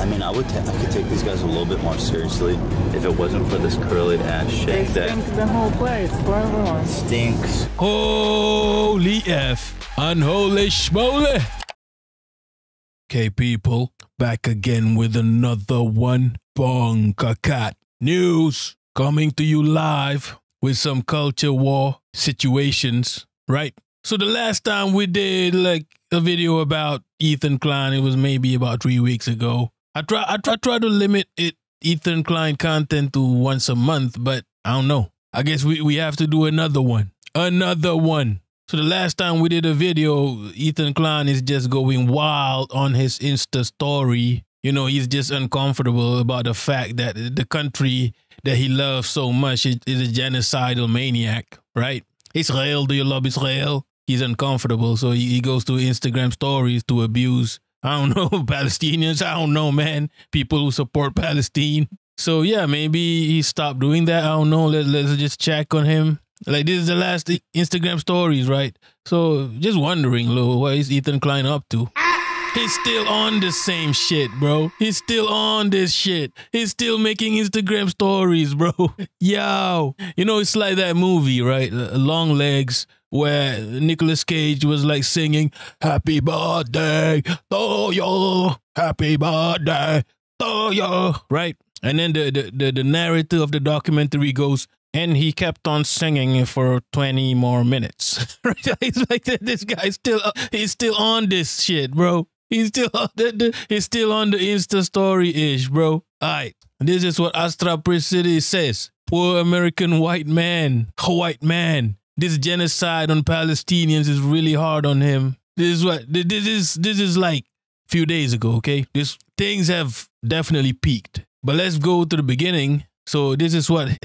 I mean, I could take these guys a little bit more seriously if it wasn't for this curly ass shit. They stink the whole place for everyone. Stinks. Holy F. Unholy schmoly. Okay, people. Back again with another one. Bunker Cat News. Coming to you live with some culture war situations, right? So the last time we did like a video about Ethan Klein, it was maybe about 3 weeks ago. I try to limit it Ethan Klein content to once a month, but I don't know. I guess we have to do another one. Another one. So the last time we did a video, Ethan Klein is just going wild on his Insta story. You know, he's just uncomfortable about the fact that the country that he loves so much is a genocidal maniac, right? Israel, do you love Israel? He's uncomfortable, so he goes to Instagram stories to abuse, I don't know, Palestinians. I don't know, man. People who support Palestine. So yeah, maybe he stopped doing that. I don't know. Let's just check on him. Like, this is the last Instagram stories, right? So just wondering, Lou, what is Ethan Klein up to? He's still on the same shit, bro. He's still on this shit. He's still making Instagram stories, bro. Yo. You know, it's like that movie, right? Long Legs, where Nicolas Cage was like singing, happy birthday to you, happy birthday to you, right? And then the narrator of the documentary goes, and he kept on singing for 20 more minutes. It's like, this guy's still, he's still on this shit, bro. He's still on the Insta story-ish, bro. All right. This is what Astra Priscilla says. Poor American white man. White man. This genocide on Palestinians is really hard on him. This is what, this is like a few days ago, okay? Things have definitely peaked. But let's go to the beginning. So this is what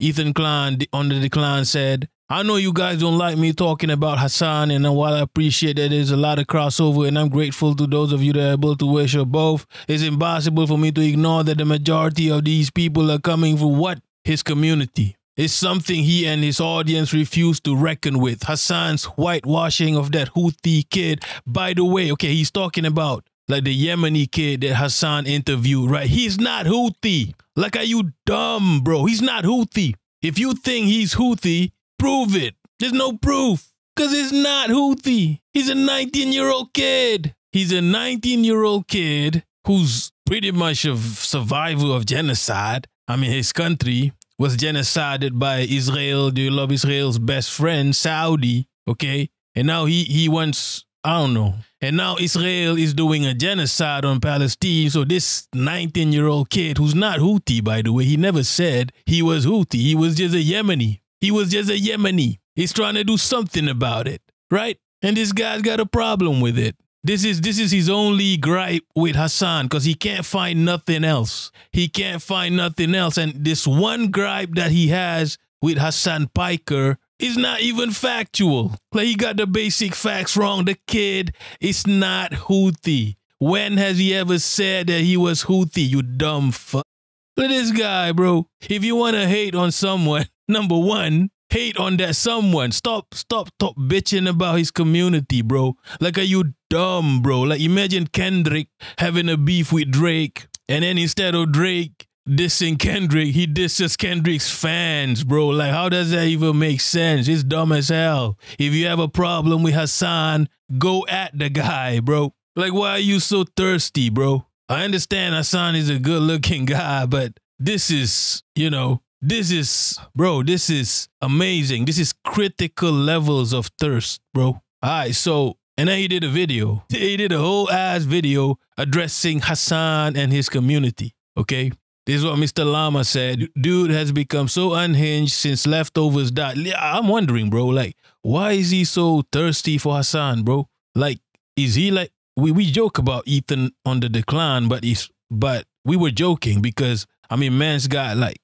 Ethan Klein on the decline said. I know you guys don't like me talking about Hassan, and while I appreciate that there's a lot of crossover and I'm grateful to those of you that are able to worship both, it's impossible for me to ignore that the majority of these people are coming from what? His community. It's something he and his audience refuse to reckon with. Hassan's whitewashing of that Houthi kid. By the way, okay, he's talking about like the Yemeni kid that Hassan interviewed, right? He's not Houthi. Like, are you dumb, bro? He's not Houthi. If you think he's Houthi, prove it. There's no proof. Because he's not Houthi. He's a 19-year-old kid. He's a 19-year-old kid who's pretty much a survivor of genocide. I mean, his country was genocided by Israel, do you love Israel's best friend, Saudi, okay? And now he wants, I don't know. And now Israel is doing a genocide on Palestine. So this 19-year-old kid, who's not Houthi, by the way, he never said he was Houthi. He was just a Yemeni. He was just a Yemeni. He's trying to do something about it, right? And this guy's got a problem with it. This is his only gripe with Hassan, because he can't find nothing else. He can't find nothing else. And this one gripe that he has with Hassan Piker, it's not even factual. Like, he got the basic facts wrong. The kid is not Houthi. When has he ever said that he was Houthi, you dumb fuck? Look at this guy, bro. If you want to hate on someone, number one, hate on that someone. Stop bitching about his community, bro. Like, are you dumb, bro? Like, imagine Kendrick having a beef with Drake, and then instead of Drake dissing Kendrick, he disses Kendrick's fans, bro. Like, how does that even make sense? It's dumb as hell. If you have a problem with Hassan, go at the guy, bro. Like, why are you so thirsty, bro? I understand Hassan is a good-looking guy, but this is, you know, this is, bro, this is amazing. This is critical levels of thirst, bro. All right, so, and then he did a video. He did a whole ass video addressing Hassan and his community, okay? This is what Mr. Lama said. Dude has become so unhinged since Leftovers died. I'm wondering, bro, like, why is he so thirsty for Hassan, bro? Like, is he like, we joke about Ethan on the decline, but we were joking because, I mean, man's got like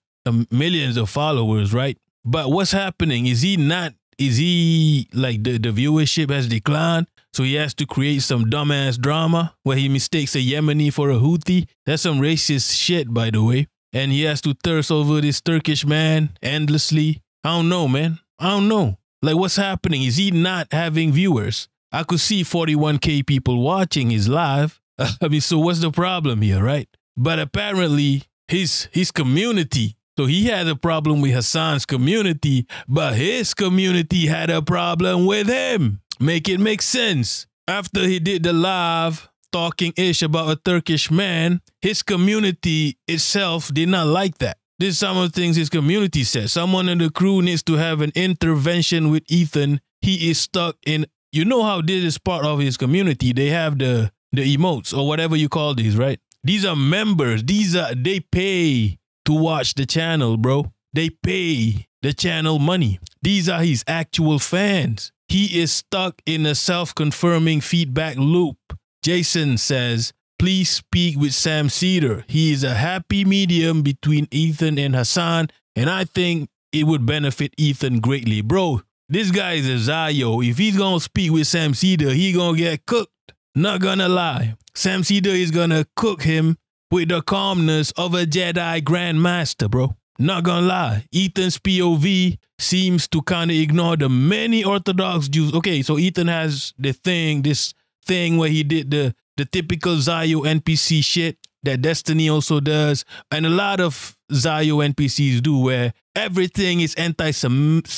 millions of followers, right? But what's happening? Is he like the viewership has declined? So he has to create some dumbass drama where he mistakes a Yemeni for a Houthi. That's some racist shit, by the way. And he has to thirst over this Turkish man endlessly. I don't know, man. I don't know. Like, what's happening? Is he not having viewers? I could see 41K people watching his live, I mean, so what's the problem here, right? But apparently his community, so he had a problem with Hassan's community, but his community had a problem with him. Make it make sense. After he did the live talking ish about a Turkish man, his community itself did not like that. This is some of the things his community said. Someone in the crew needs to have an intervention with Ethan. He is stuck in, you know how this is part of his community. They have the emotes or whatever you call these, right? These are members. They pay to watch the channel, bro. They pay the channel money. These are his actual fans. He is stuck in a self-confirming feedback loop. Jason says, please speak with Sam Cedar. He is a happy medium between Ethan and Hassan, and I think it would benefit Ethan greatly. Bro, this guy is a Zayo. If he's going to speak with Sam Cedar, he's going to get cooked. Not going to lie. Sam Cedar is going to cook him with the calmness of a Jedi Grandmaster, bro. Not gonna lie, Ethan's POV seems to kind of ignore the many Orthodox Jews. Okay, so Ethan has this thing where he did the typical Zayo NPC shit that Destiny also does, and a lot of Zayo NPCs do, where everything is anti-Semitic.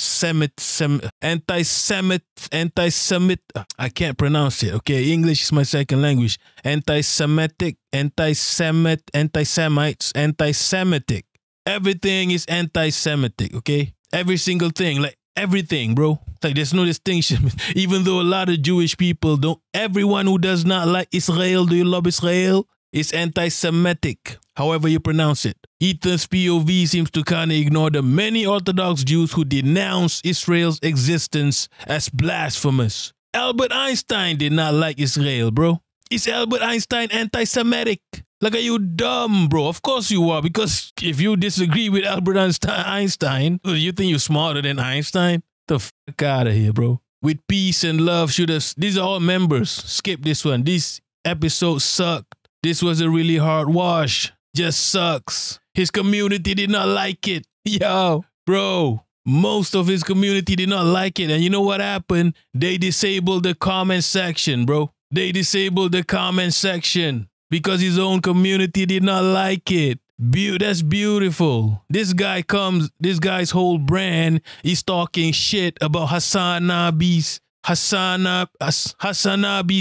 I can't pronounce it. Okay, English is my second language. Anti-Semitic, anti-Semites, anti-Semitic. Everything is anti-Semitic, okay? Every single thing, like everything, bro. Like there's no distinction. Even though a lot of Jewish people don't, everyone who does not like Israel, do you love Israel? It's anti-Semitic, however you pronounce it. Ethan's POV seems to kind of ignore the many Orthodox Jews who denounce Israel's existence as blasphemous. Albert Einstein did not like Israel, bro. Is Albert Einstein anti-Semitic? Like, are you dumb, bro? Of course you are, because if you disagree with Albert Einstein, you think you're smarter than Einstein? The fuck out of here, bro. With peace and love, should have... These are all members. Skip this one. This episode sucked. This was a really hard wash. Just sucks. His community did not like it. Yo, bro. Most of his community did not like it. And you know what happened? They disabled the comment section, bro. They disabled the comment section because his own community did not like it. That's beautiful. This guy's whole brand is talking shit about Hassan Nabi's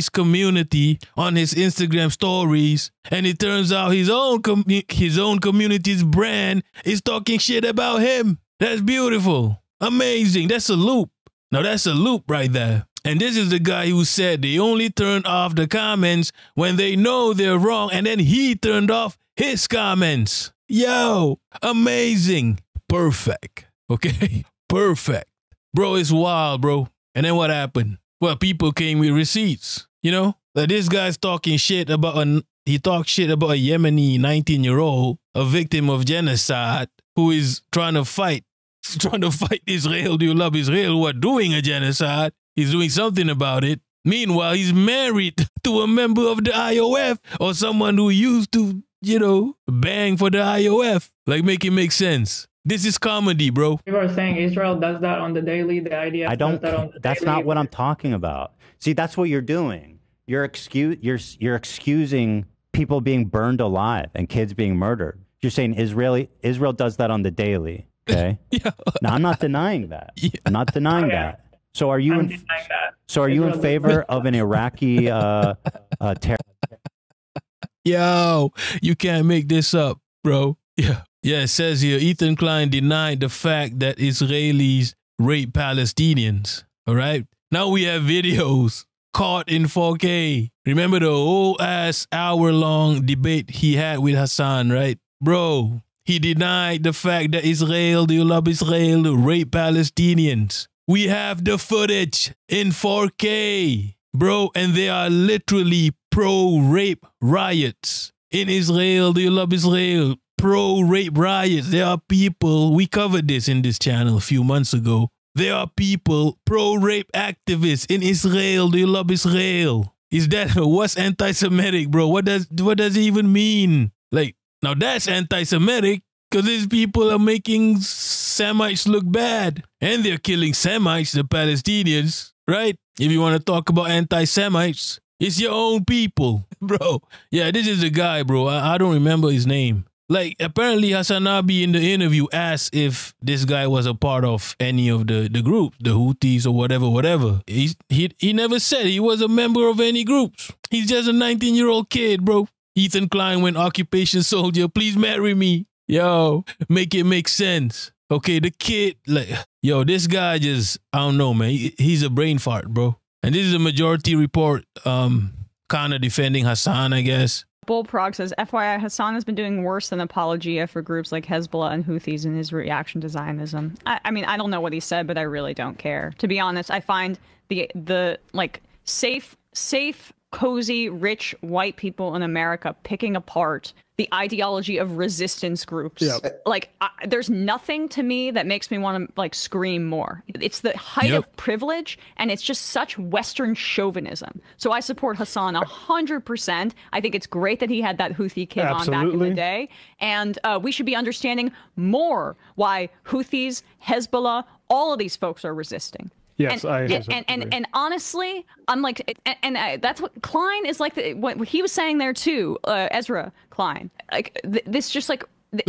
community on his Instagram stories. And it turns out his own community's brand is talking shit about him. That's beautiful. Amazing. That's a loop. Now that's a loop right there. And this is the guy who said they only turn off the comments when they know they're wrong. And then he turned off his comments. Yo, amazing. Perfect. Okay, perfect. Bro, it's wild, bro. And then what happened? Well, people came with receipts, you know? Like this guy's talking shit about, he talked shit about a Yemeni 19-year-old, a victim of genocide, who is trying to fight Israel. Do you love Israel? Who are doing a genocide. He's doing something about it. Meanwhile, he's married to a member of the IOF or someone who used to, you know, bang for the IOF. Like, make it make sense. This is comedy, bro. People are saying Israel does that on the daily. The idea I don't. That's not what I'm talking about. See, that's what you're doing. You're excusing people being burned alive and kids being murdered. You're saying Israel does that on the daily. Okay. Yeah. Now I'm not denying that. Yeah. I'm not denying that. So are you in favor of an Iraqi terror? Yo, you can't make this up, bro. Yeah. Yeah, it says here, Ethan Klein denied the fact that Israelis rape Palestinians. All right. Now we have videos caught in 4K. Remember the whole ass hour-long debate he had with Hassan, right? Bro, he denied the fact that Israel, do you love Israel, rape Palestinians. We have the footage in 4K, bro, and they are literally pro-rape riots. In Israel, do you love Israel? Pro-rape riots. There are people, we covered this in this channel a few months ago. There are people, pro-rape activists in Israel, do you love Israel? Is that, what's anti-Semitic, bro? What does it even mean? Like, now that's anti-Semitic. Because these people are making Semites look bad. And they're killing Semites, the Palestinians, right? If you want to talk about anti-Semites, it's your own people. Bro, yeah, this is a guy, bro. I don't remember his name. Like, apparently Hassanabi in the interview asked if this guy was a part of any of the groups, the Houthis or whatever, whatever. He never said he was a member of any groups. He's just a 19-year-old kid, bro. Ethan Klein went occupation soldier. Please marry me. Yo, make it make sense. Okay, the kid, like, yo, this guy just, I don't know, man. He's a brain fart, bro. And this is a majority report kind of defending Hassan, I guess. Bullprog says, FYI, Hassan has been doing worse than apologia for groups like Hezbollah and Houthis in his reaction to Zionism. I mean, I don't know what he said, but I really don't care. To be honest, I find the like safe, cozy, rich white people in America picking apart the ideology of resistance groups. Yep. Like, there's nothing to me that makes me want to like scream more. It's the height of privilege, and it's just such Western chauvinism. So I support Hassan 100%. I think it's great that he had that Houthi kid on back in the day, and we should be understanding more why Houthis, Hezbollah, all of these folks are resisting. Yes, and honestly, I'm like, and that's what Klein is like. What he was saying there too, Ezra Klein, like this, just like the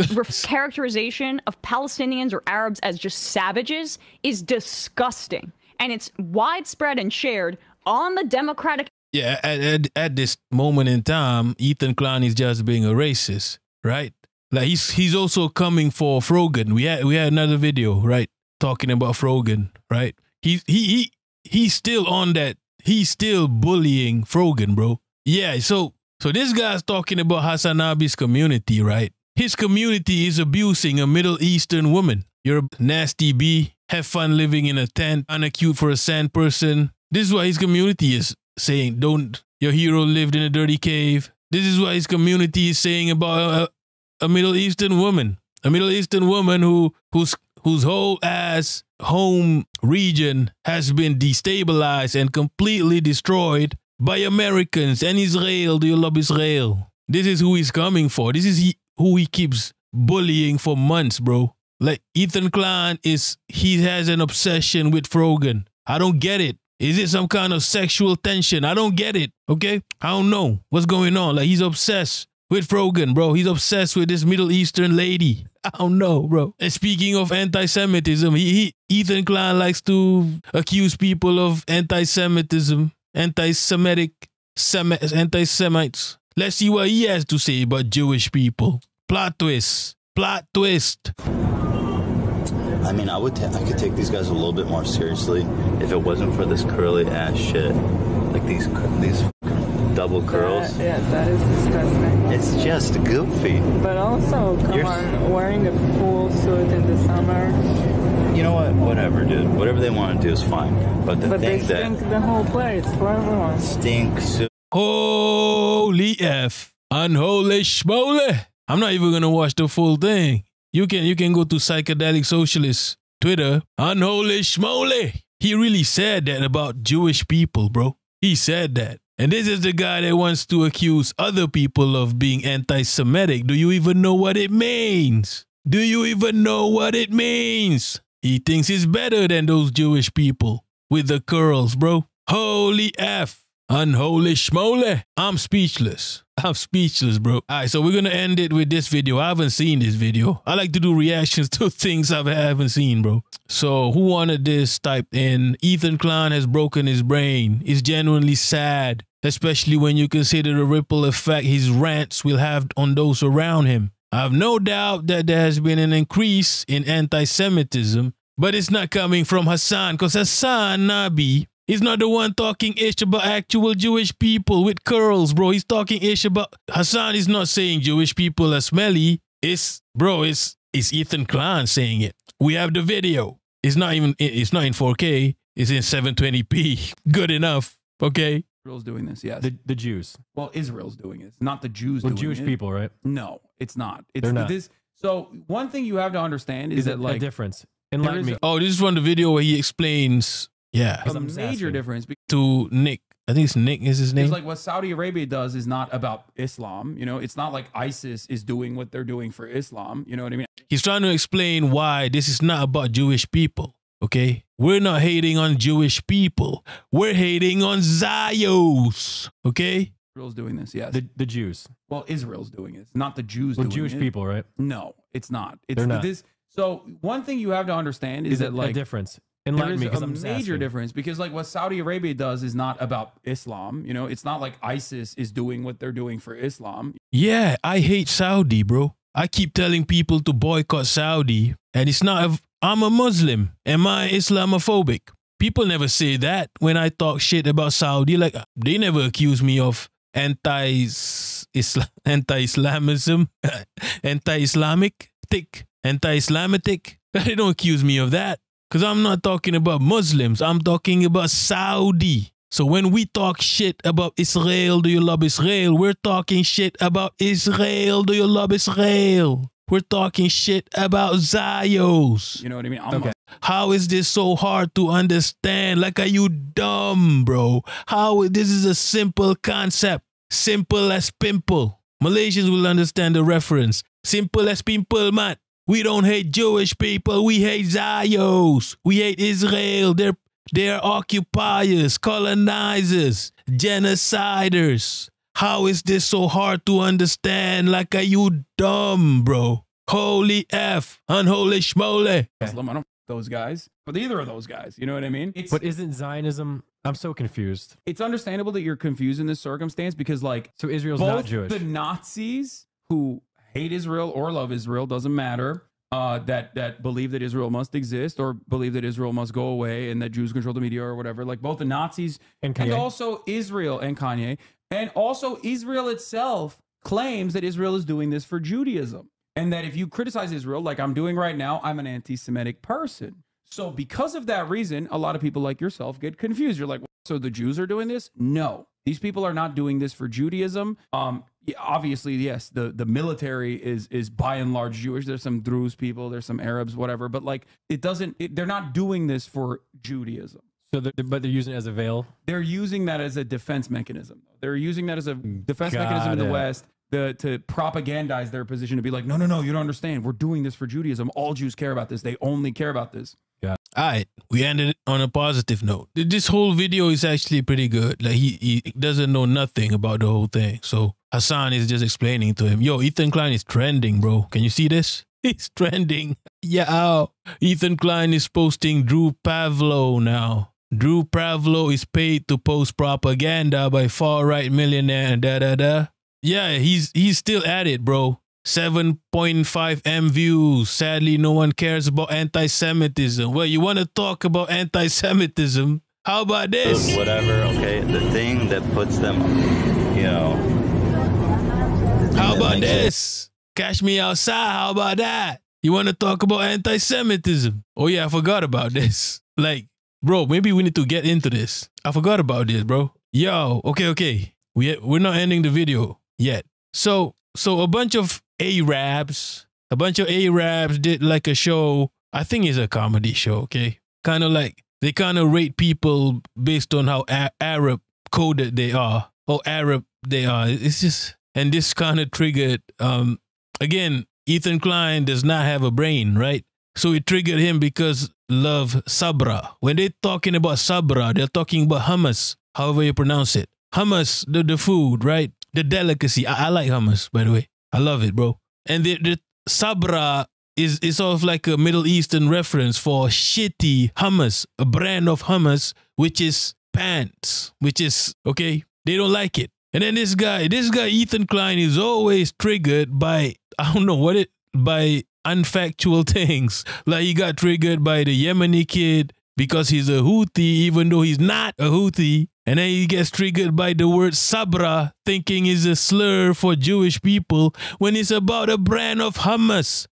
characterization of Palestinians or Arabs as just savages is disgusting, and it's widespread and shared on the Democratic. Yeah, at this moment in time, Ethan Klein is just being a racist, right? Like he's also coming for Frogan. We had another video, right, talking about Frogan, right? He's still on that. He's still bullying Frogan, bro. Yeah, so this guy's talking about Hassanabi's community, right? His community is abusing a Middle Eastern woman. You're a nasty bee. Have fun living in a tent. Unacute for a sand person. This is what his community is saying. Don't, your hero lived in a dirty cave. This is what his community is saying about a Middle Eastern woman. A Middle Eastern woman whose whole ass home region has been destabilized and completely destroyed by Americans and Israel. Do you love Israel? This is who he's coming for. This is who he keeps bullying for months, bro. Like Ethan Klein has an obsession with Frogan. I don't get it. Is it some kind of sexual tension? I don't get it. Okay, I don't know what's going on. Like he's obsessed with Frogan, bro. He's obsessed with this Middle Eastern lady. I don't know, bro. And speaking of anti-Semitism, Ethan Klein likes to accuse people of anti-Semitism, anti-Semites. Let's see what he has to say about Jewish people. Plot twist. Plot twist. I mean, I could take these guys a little bit more seriously if it wasn't for this curly ass shit. Like these double curls. That is disgusting. It's just goofy. But also, come on, wearing a full suit in the summer. You know what? Whatever, dude. Whatever they want to do is fine. But they stink the whole place for everyone. Stink suit. Holy F. Unholy schmoly. I'm not even going to watch the full thing. You can go to Psychedelic Socialist Twitter. Unholy schmoly. He really said that about Jewish people, bro. He said that. And this is the guy that wants to accuse other people of being anti-Semitic. Do you even know what it means? Do you even know what it means? He thinks he's better than those Jewish people with the curls, bro. Holy F. Unholy schmoly. I'm speechless. I'm speechless, bro. All right, so we're going to end it with this video. I haven't seen this video. I like to do reactions to things I haven't seen, bro. So who wanted this typed in? Ethan Klein has broken his brain. It's genuinely sad, especially when you consider the ripple effect his rants will have on those around him. I have no doubt that there has been an increase in anti-Semitism, but it's not coming from Hassan, because Hassan Nabi is not the one talking ish about actual Jewish people with curls, bro. He's talking ish about... Hassan is not saying Jewish people are smelly. It's Ethan Klein saying it. We have the video. It's not in 4K. It's in 720p. Good enough. Okay. Israel's doing this, yes. The Jews. Well, Israel's doing it. Not the Jews doing it. Jewish people, right? No, it's not. It's not. This, so one thing you have to understand is that like... a difference. Enlighten me. Oh, this is from the video where he explains... Yeah, a major difference to Nick. I think it's Nick is his name. It's like what Saudi Arabia does is not about Islam. You know, it's not like ISIS is doing what they're doing for Islam. You know what I mean? He's trying to explain why this is not about Jewish people. Okay, we're not hating on Jewish people. We're hating on Zios. Okay, Israel's doing this, yes. The Jews. Well, Israel's doing it. It's not the Jews doing it. Jewish people, right? No, it's not. It's not. This, so one thing you have to understand is that like... a difference. Enlighten me, 'cause I'm just asking. There's a major difference, because like what Saudi Arabia does is not about Islam. You know, it's not like ISIS is doing what they're doing for Islam. Yeah, I hate Saudi, bro. I keep telling people to boycott Saudi, and it's not... I'm a Muslim. Am I Islamophobic? People never say that when I talk shit about Saudi. Like, they never accuse me of anti-Islamism, anti-Islamitic. They don't accuse me of that, because I'm not talking about Muslims. I'm talking about Saudi. So when we talk shit about Israel, do you love Israel? We're talking shit about Israel, do you love Israel? We're talking shit about Zios. You know what I mean? Okay. How is this so hard to understand? Like, are you dumb, bro? This is a simple concept. Simple as pimple. Malaysians will understand the reference. Simple as pimple, man. We don't hate Jewish people. We hate Zios. We hate Israel. They're occupiers, colonizers, genociders. How is this so hard to understand? Like, are you dumb, bro? Holy F, unholy schmole. I don't f those guys, but either of those guys, you know what I mean? But isn't Zionism, I'm so confused. It's understandable that you're confused in this circumstance, because like, so Israel's not Jewish. The Nazis who hate Israel or love Israel, doesn't matter, that believe that Israel must exist or believe that Israel must go away and that Jews control the media or whatever, like both the Nazis and also Israel and Kanye. And also Israel itself claims that Israel is doing this for Judaism, and that if you criticize Israel, like I'm doing right now, I'm an anti-Semitic person. So because of that reason, a lot of people like yourself get confused. You're like, so the Jews are doing this? No, these people are not doing this for Judaism. Obviously, yes, the military is by and large Jewish. There's some Druze people, there's some Arabs, whatever, but like they're not doing this for Judaism. So, but they're using it as a veil? They're using that as a defense mechanism. They're using that as a defense mechanism in the West to propagandize their position, to be like, no, no, no, you don't understand. We're doing this for Judaism. All Jews care about this. They only care about this. Yeah. All right. We ended it on a positive note. This whole video is actually pretty good. Like he doesn't know nothing about the whole thing. So Hassan is just explaining to him, yo, Ethan Klein is trending, bro. Can you see this? He's trending. Yeah. Oh. Ethan Klein is posting Drew Pavlo now. Drew Pavlo is paid to post propaganda by far-right millionaire, da-da-da. Yeah, he's still at it, bro. 7.5 M views. Sadly, no one cares about anti-Semitism. Well, you want to talk about anti-Semitism? How about this? Whatever, okay? The thing that puts them, you know... How about this? Cash me outside, how about that? You want to talk about anti-Semitism? Oh yeah, I forgot about this. Like... Bro, maybe we need to get into this. I forgot about this, bro. Yo, okay. We're not ending the video yet. So a bunch of Arabs did like a show. I think it's a comedy show, okay? Kind of like, they kind of rate people based on how Arab coded they are. Or Arab they are. It's just, and this kind of triggered, again, Ethan Klein does not have a brain, right? So it triggered him because love Sabra. When they're talking about Sabra, they're talking about hummus, however you pronounce it. Hummus, the food, right? The delicacy. I like hummus, by the way. I love it, bro. And the Sabra is sort of like a Middle Eastern reference for shitty hummus, a brand of hummus, which is pants, which is, okay, they don't like it. And then this guy, Ethan Klein, is always triggered by, I don't know what it, by... unfactual things. Like he got triggered by the Yemeni kid because he's a Houthi, even though he's not a Houthi. And then he gets triggered by the word Sabra, thinking is a slur for Jewish people when it's about a brand of hummus,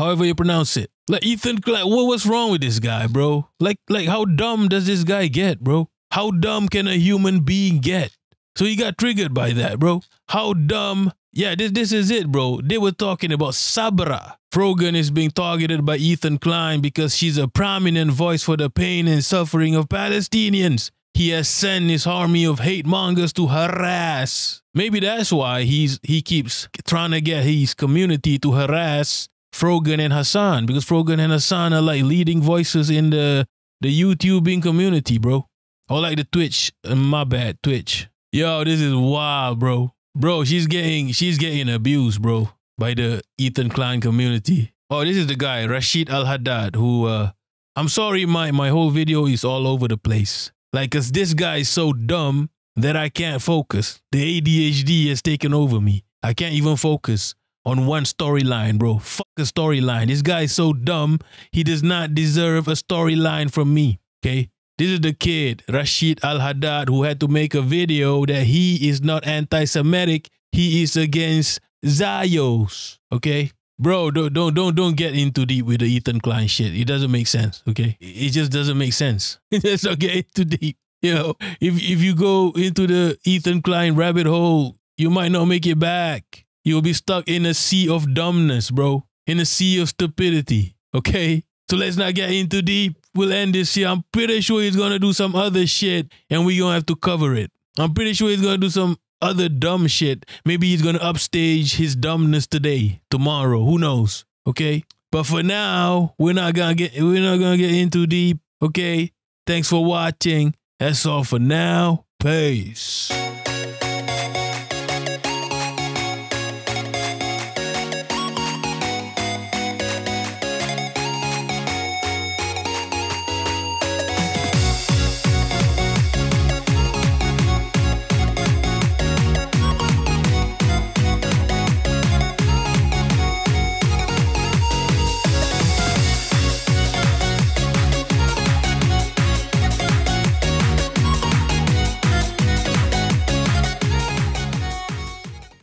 however you pronounce it. Like Ethan Klein, what's wrong with this guy, bro? Like how dumb does this guy get, bro? How dumb can a human being get? So he got triggered by that, bro. How dumb. Yeah, this is it, bro. They were talking about Sabra. Frogan is being targeted by Ethan Klein because she's a prominent voice for the pain and suffering of Palestinians. He has sent his army of hate mongers to harass. Maybe that's why he keeps trying to get his community to harass Frogan and Hassan, because Frogan and Hassan are like leading voices in the YouTubing community, bro. Or like the Twitch. My bad, Twitch. Yo, this is wild, bro. Bro, she's getting abused, bro, by the Ethan Klein community. Oh, this is the guy, Rashid Al-Haddad, who, I'm sorry, my whole video is all over the place. Like, cause this guy is so dumb that I can't focus. The ADHD has taken over me. I can't even focus on one storyline, bro. Fuck a storyline. This guy is so dumb, he does not deserve a storyline from me, okay? This is the kid, Rashid Al-Haddad, who had to make a video that he is not anti-Semitic. He is against Zios, okay? Bro, don't get into deep with the Ethan Klein shit. It doesn't make sense, okay? It just doesn't make sense. Let's not get into deep. You know, if you go into the Ethan Klein rabbit hole, you might not make it back. You'll be stuck in a sea of dumbness, bro. In a sea of stupidity, okay? So let's not get into deep. We'll end this here. I'm pretty sure he's gonna do some other shit and we're gonna have to cover it. I'm pretty sure he's gonna do some other dumb shit. Maybe he's gonna upstage his dumbness today, tomorrow, who knows? Okay? But for now, we're not gonna get into deep. Okay? Thanks for watching. That's all for now. Peace.